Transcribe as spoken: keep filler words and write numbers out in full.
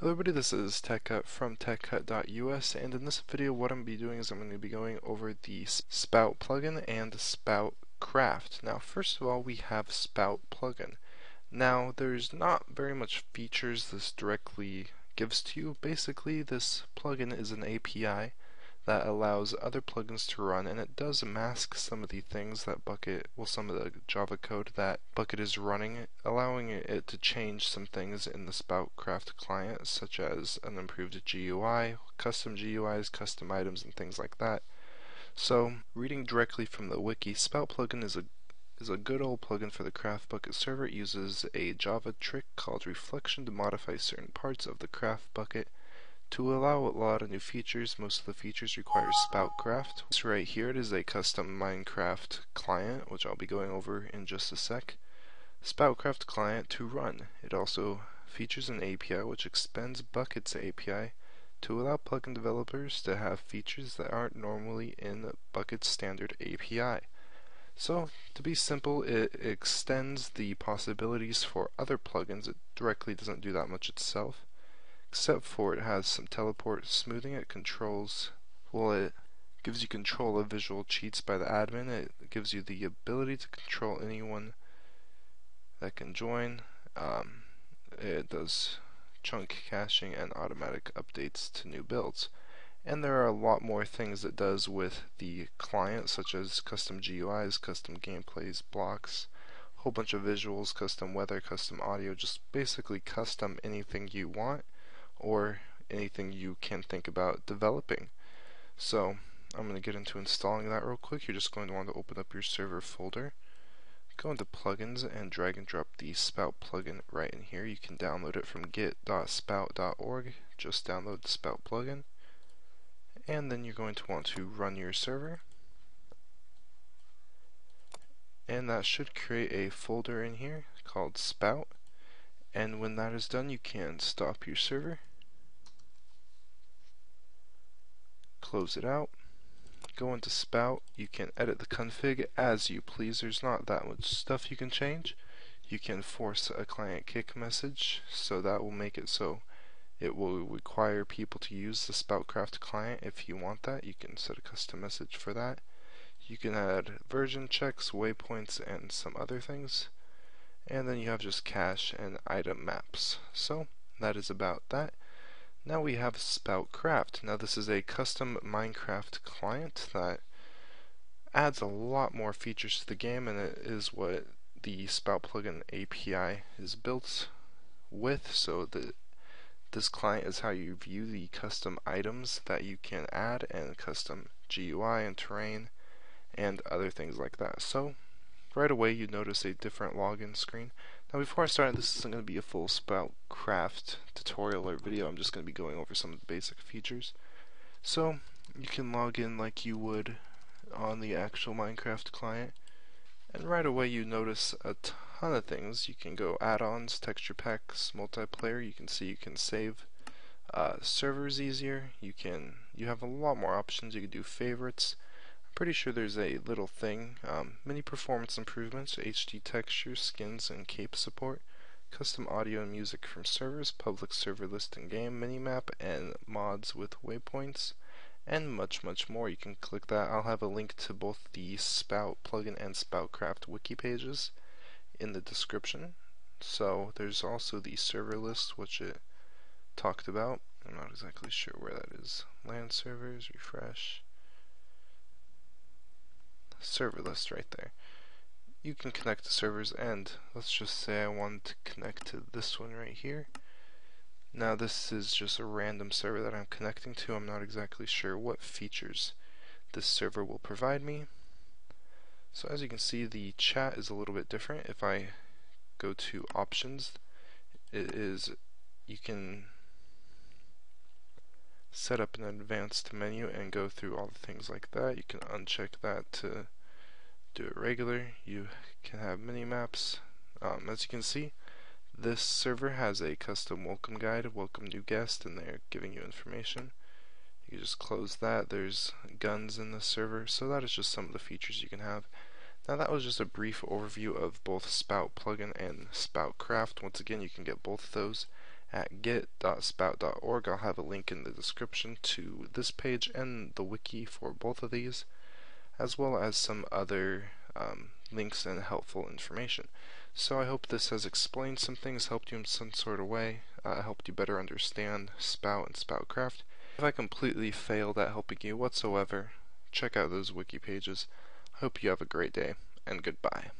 Hello everybody, this is TechHut from tech hut dot U S, and in this video what I'm going to be doing is I'm going to be going over the Spout plugin and Spoutcraft. Now first of all, we have Spout plugin. Now there's not very much features this directly gives to you. Basically this plugin is an A P I that allows other plugins to run, and it does mask some of the things that Bukkit, well some of the Java code that Bukkit is running, allowing it to change some things in the Spoutcraft client, such as an improved G U I, custom G U Is, custom items, and things like that. So reading directly from the wiki, Spout plugin is a is a good old plugin for the CraftBukkit server. It uses a Java trick called reflection to modify certain parts of the CraftBukkit to allow a lot of new features. Most of the features require Spoutcraft. This right here, it is a custom Minecraft client, which I'll be going over in just a sec. Spoutcraft client to run. It also features an A P I which extends Bukkit's A P I to allow plugin developers to have features that aren't normally in Bukkit's standard A P I. So, to be simple, it extends the possibilities for other plugins. It directly doesn't do that much itself, except for it has some teleport smoothing. It controls, well, it gives you control of visual cheats by the admin. It gives you the ability to control anyone that can join. Um, it does chunk caching and automatic updates to new builds. And there are a lot more things it does with the client, such as custom G U Is, custom gameplays, blocks, a whole bunch of visuals, custom weather, custom audio, just basically custom anything you want, or anything you can think about developing. So I'm going to get into installing that real quick. You're just going to want to open up your server folder, go into plugins, and drag and drop the Spout plugin right in here. You can download it from git dot spout dot org. Just download the Spout plugin, and then you're going to want to run your server, and that should create a folder in here called Spout. And when that is done, you can stop your server, close it out, go into Spout. You can edit the config as you please. There's not that much stuff you can change. You can force a client kick message, so that will make it so it will require people to use the Spoutcraft client. If you want that, you can set a custom message for that. You can add version checks, waypoints, and some other things. And then you have just cache and item maps. So that is about that. Now we have Spoutcraft. Now this is a custom Minecraft client that adds a lot more features to the game, and it is what the Spout plugin A P I is built with. So the, this client is how you view the custom items that you can add, and custom G U I and terrain and other things like that. So right away you notice a different login screen. Now before I start, this isn't going to be a full Spoutcraft tutorial or video. I'm just going to be going over some of the basic features. So you can log in like you would on the actual Minecraft client, and right away you notice a ton of things. You can go add-ons, texture packs, multiplayer. You can see you can save uh, servers easier. You can you have a lot more options. You can do favorites. Pretty sure there's a little thing, um, mini performance improvements, H D textures, skins, and cape support, custom audio and music from servers, public server list and game, minimap, and mods with waypoints, and much, much more. You can click that. I'll have a link to both the Spout plugin and Spoutcraft wiki pages in the description. So there's also the server list, which it talked about. I'm not exactly sure where that is. LAN servers, refresh. Server list right there. You can connect to servers, and let's just say I want to connect to this one right here. Now this is just a random server that I'm connecting to. I'm not exactly sure what features this server will provide me. So as you can see, the chat is a little bit different. If I go to options, it is you can set up an advanced menu and go through all the things like that. You can uncheck that to do it regular. You can have mini maps. Um, as you can see, this server has a custom welcome guide, welcome new guest, and they're giving you information. You just close that. There's guns in the server. So that is just some of the features you can have. Now that was just a brief overview of both Spout plugin and Spoutcraft. Once again, you can get both of those at git dot spout dot org. I'll have a link in the description to this page and the wiki for both of these, as well as some other um, links and helpful information. So I hope this has explained some things, helped you in some sort of way, uh, helped you better understand Spout and Spoutcraft. If I completely failed at helping you whatsoever, check out those wiki pages. Hope you have a great day, and goodbye.